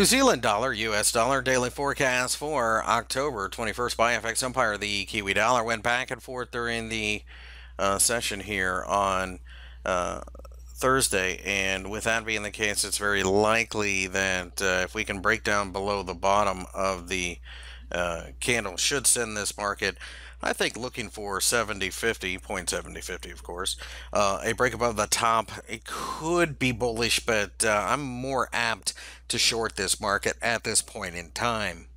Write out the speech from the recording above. New Zealand dollar, US dollar, daily forecast for October 21st by FX Empire. The Kiwi dollar went back and forth during the session here on Thursday, and with that being the case, it's very likely that if we can break down below the bottom of the candle, should send this market, I think, looking for 70.50, 0.7050, of course. A break above the top, it could be bullish, but I'm more apt to short this market at this point in time.